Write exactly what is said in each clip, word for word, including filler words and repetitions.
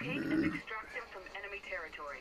Locate and extract him from enemy territory.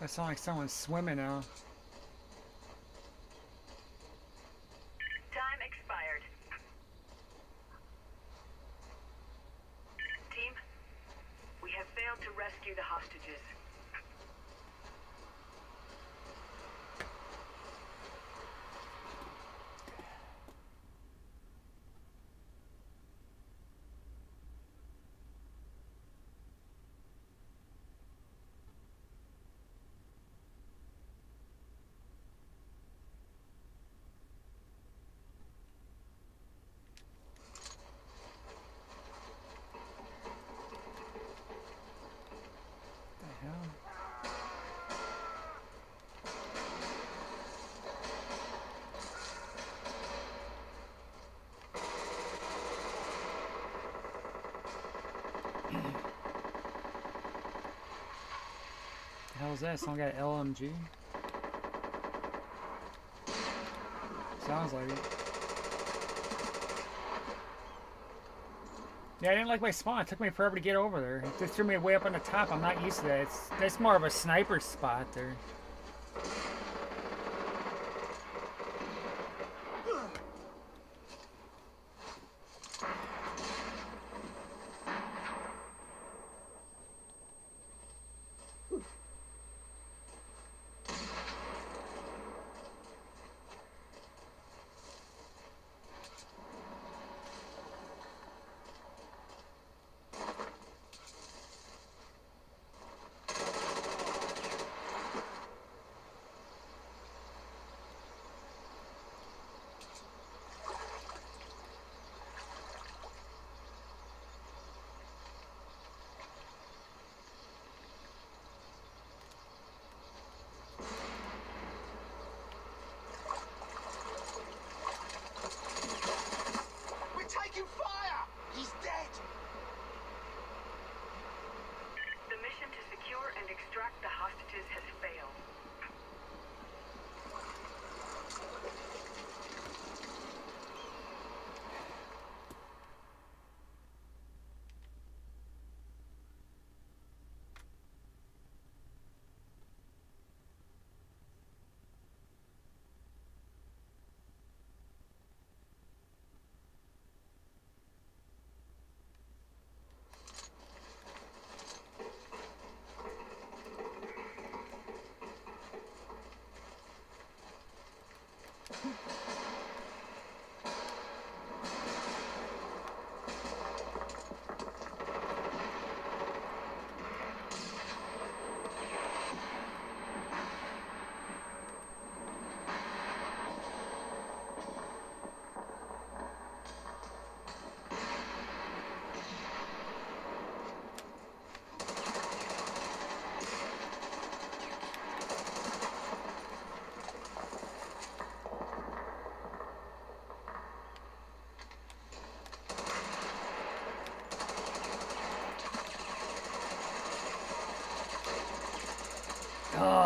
That sounds like someone's swimming now. Time expired. Team, we have failed to rescue the hostages. What was that? Someone got an L M G? Sounds like it. Yeah, I didn't like my spawn. It took me forever to get over there. It just threw me way up on the top. I'm not used to that. It's, that's more of a sniper spot there.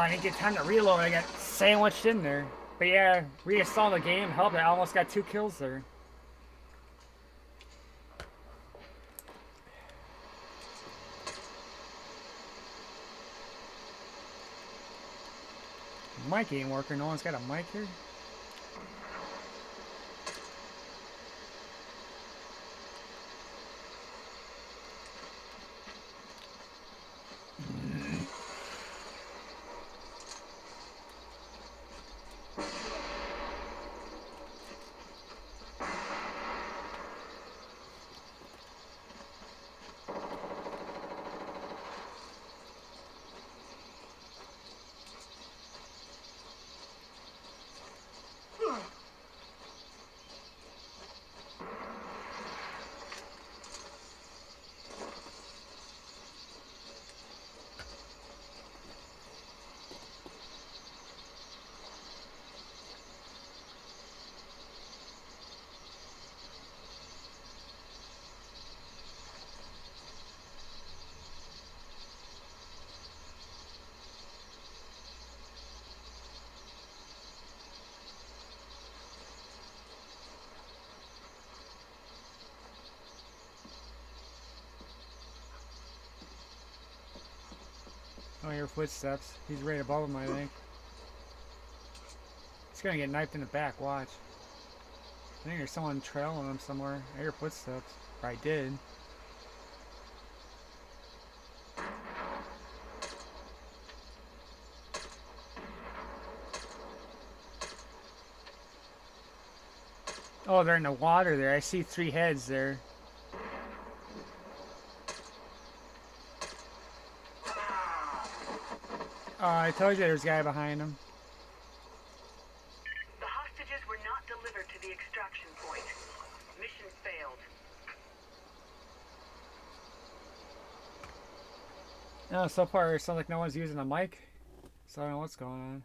I didn't get time to reload. I got sandwiched in there. But yeah, reinstalling the game helped. I almost got two kills there. Mic ain't working. No one's got a mic here. I hear footsteps. He's right above him, I think. He's gonna get knifed in the back, watch. I think there's someone trailing him somewhere. I hear footsteps. Or I did. Oh, they're in the water there. I see three heads there. Oh, I told you there was a guy behind him. The hostages were not delivered to the extraction point. Mission failed. No, so far it sounds like no one's using a mic. So I don't know what's going on.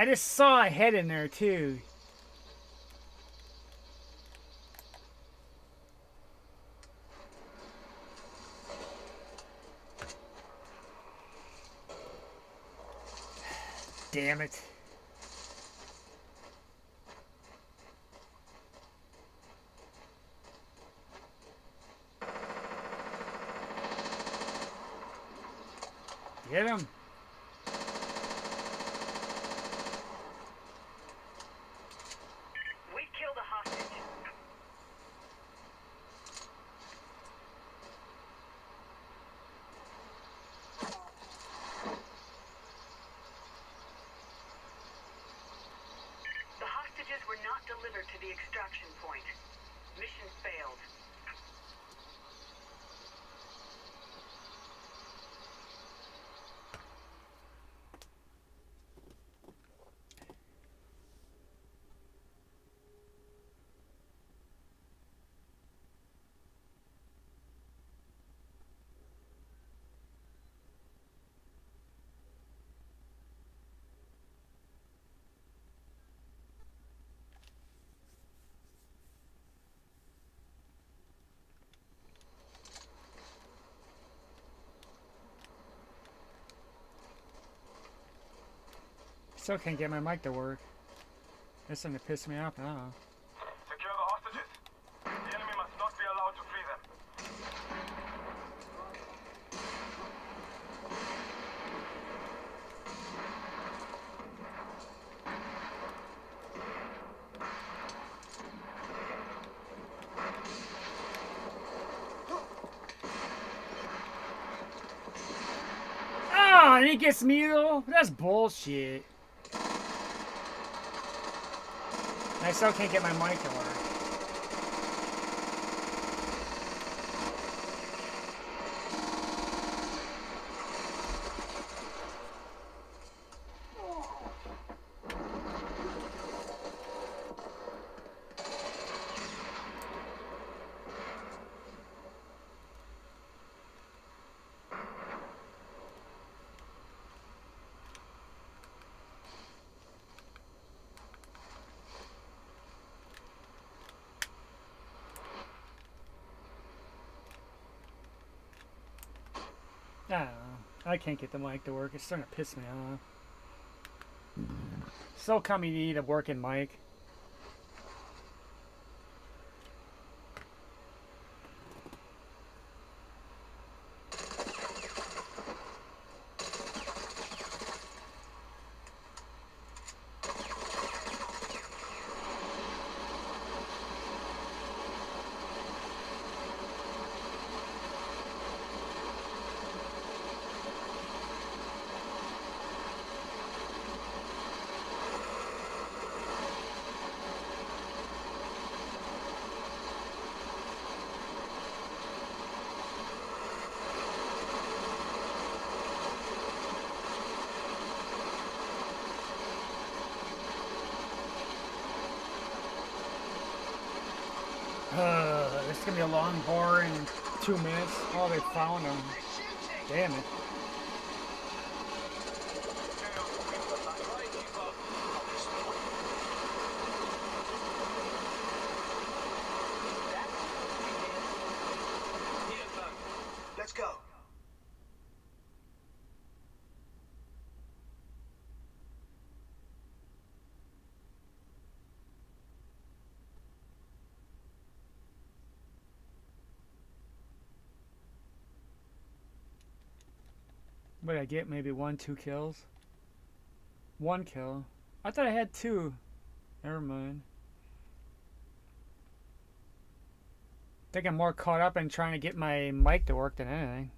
I just saw a head in there too. Damn it. Get him. We killed a hostage. The hostages were not delivered to the extraction point. Mission failed. Still can't get my mic to work. That's something to piss me off now. Secure the hostages. The enemy must not be allowed to free them. Oh, and he gets me though? That's bullshit. I still can't get my mic to work. No, I can't get the mic to work. It's starting to piss me off. Still coming to need a working mic. Uh, this is gonna be a long, boring two minutes. Oh, they found him. Damn it. Let's go. What did I get? Maybe one, two kills? One kill. I thought I had two. Never mind. I think I'm more caught up in trying to get my mic to work than anything.